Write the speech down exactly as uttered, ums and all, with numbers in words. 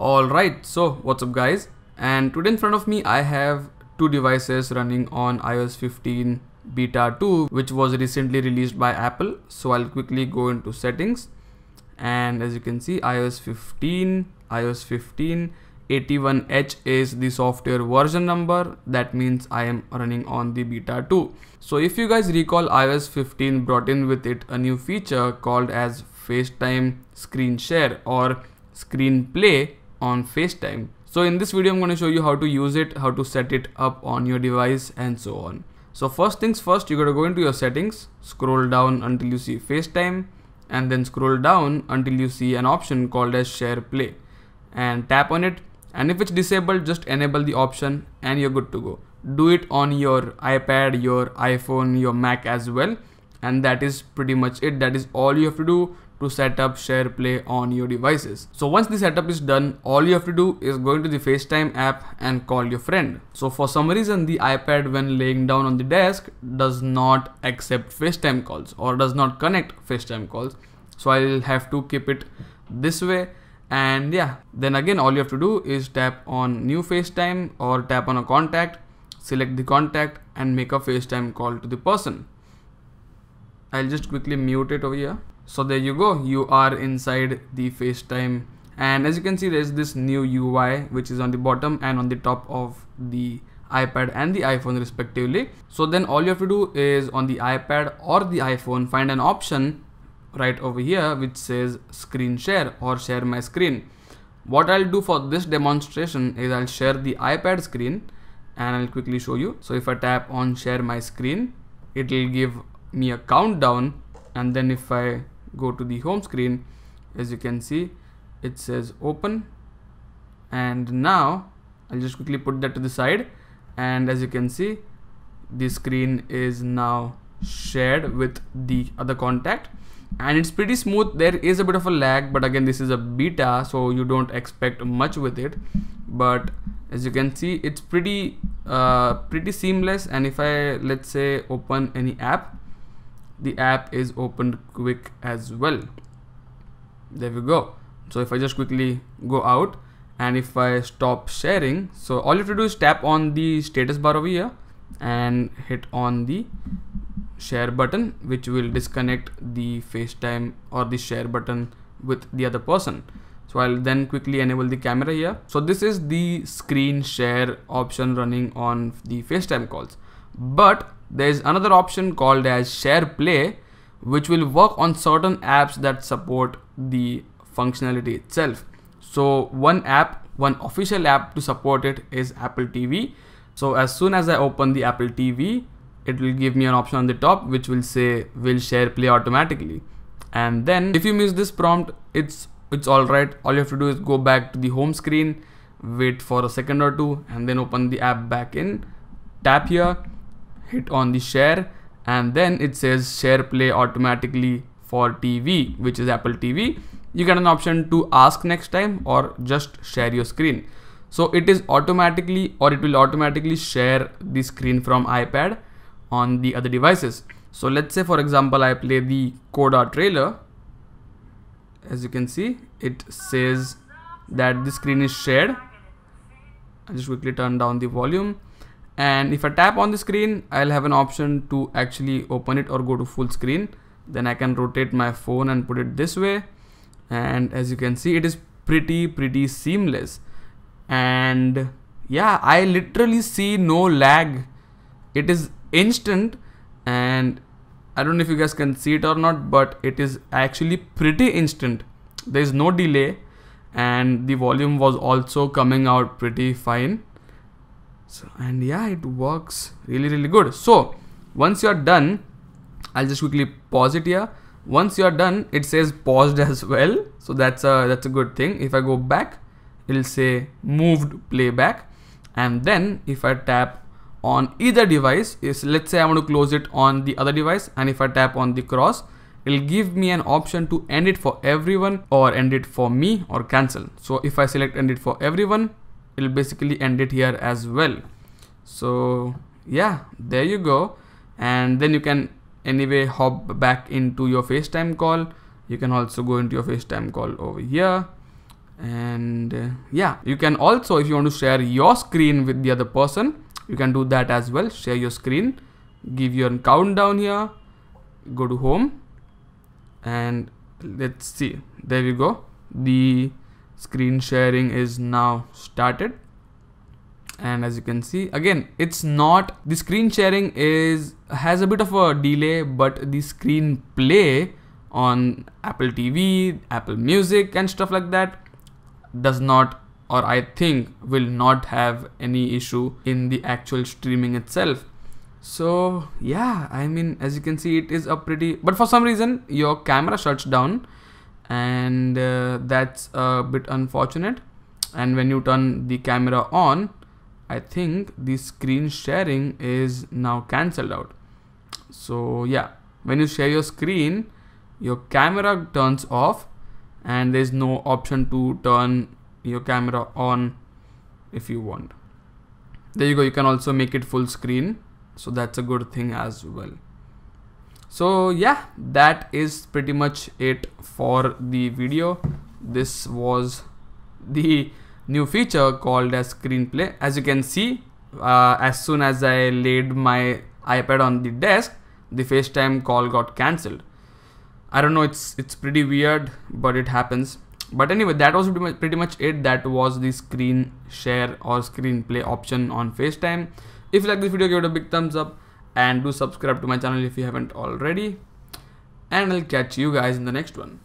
Alright, so what's up guys, and today in front of me I have two devices running on i O S fifteen beta two, which was recently released by Apple. So I'll quickly go into settings, and as you can see, i O S fifteen, eighty-one H is the software version number. That means I am running on the beta two. So if you guys recall, i O S fifteen brought in with it a new feature called as FaceTime screen share or screen play on FaceTime. So in this video I'm going to show you how to use it, how to set it up on your device, and so on. So first things first, you gotta go into your settings, scroll down until you see FaceTime, and then scroll down until you see an option called as SharePlay, and tap on it. And if it's disabled, just enable the option and you're good to go. Do it on your iPad, your iPhone, your Mac as well. And that is pretty much it. That is all you have to do to set up SharePlay on your devices. So once the setup is done, all you have to do is go into the FaceTime app and call your friend. So for some reason, the iPad when laying down on the desk does not accept FaceTime calls or does not connect FaceTime calls. So I'll have to keep it this way. And yeah, then again, all you have to do is tap on new FaceTime or tap on a contact, select the contact and make a FaceTime call to the person. I'll just quickly mute it over here. So there you go, you are inside the FaceTime, and as you can see, there's this new U I which is on the bottom and on the top of the iPad and the iPhone respectively. So then all you have to do is on the iPad or the iPhone, find an option right over here which says screen share or share my screen. What I'll do for this demonstration is I'll share the iPad screen and I'll quickly show you. So if I tap on share my screen, it will give me a countdown, and then if I go to the home screen, as you can see, it says open. And now I'll just quickly put that to the side, and as you can see, the screen is now shared with the other contact. And it's pretty smooth. There is a bit of a lag, but again, this is a beta, so you don't expect much with it. But as you can see, it's pretty uh, pretty seamless. And if I, let's say, open any app, the app is opened quick as well. There we go. So if I just quickly go out, and if I stop sharing, so all you have to do is tap on the status bar over here and hit on the share button, which will disconnect the FaceTime or the share button with the other person. So I'll then quickly enable the camera here. So this is the screen share option running on the FaceTime calls, but there's another option called as share play, which will work on certain apps that support the functionality itself. So one app, one official app to support it is Apple T V. So as soon as I open the Apple T V, it will give me an option on the top which will say will share play automatically. And then if you miss this prompt, it's it's all right. All you have to do is go back to the home screen, wait for a second or two, and then open the app back in, tap here, hit on the share, and then it says share play automatically for T V, which is Apple T V. You get an option to ask next time or just share your screen. So it is automatically, or it will automatically share the screen from iPad on the other devices. So let's say, for example, I play the Koda trailer. As you can see, it says that the screen is shared. I'll just quickly turn down the volume, and if I tap on the screen, I'll have an option to actually open it or go to full screen. Then I can rotate my phone and put it this way, and as you can see, it is pretty pretty seamless. And yeah, I literally see no lag. It is instant, and I don't know if you guys can see it or not, but it is actually pretty instant. There is no delay, and the volume was also coming out pretty fine. So, and yeah, it works really really good. So once you're done, I'll just quickly pause it here. Once you're done, it says paused as well, so that's a that's a good thing. If I go back, it'll say moved playback, and then if I tap on either device, is let's say I want to close it on the other device, and if I tap on the cross, it'll give me an option to end it for everyone or end it for me or cancel. So if I select end it for everyone, it'll basically end it here as well. So yeah, there you go. And then you can anyway hop back into your FaceTime call. You can also go into your FaceTime call over here, And uh, yeah, you can also, if you want to share your screen with the other person, you can do that as well. Share your screen, give your countdown here, go to home, and let's see, there you go, the screen sharing is now started. And as you can see, again, it's not, the screen sharing is has a bit of a delay, but the screen play on Apple T V, Apple Music and stuff like that does not, or I think will not have any issue in the actual streaming itself. So yeah, I mean, as you can see, it is a pretty, but for some reason your camera shuts down, and uh, that's a bit unfortunate. And when you turn the camera on, I think the screen sharing is now cancelled out. So yeah, when you share your screen, your camera turns off, and there's no option to turn your camera on if you want. There you go, you can also make it full screen, so that's a good thing as well. So yeah, that is pretty much it for the video. This was the new feature called as ScreenPlay. As you can see, uh, as soon as I laid my iPad on the desk, the FaceTime call got cancelled. I don't know, it's it's pretty weird, but it happens. But anyway, that was pretty much, pretty much it. That was the screen share or screen play option on FaceTime. If you like this video, give it a big thumbs up and do subscribe to my channel if you haven't already. And I'll catch you guys in the next one.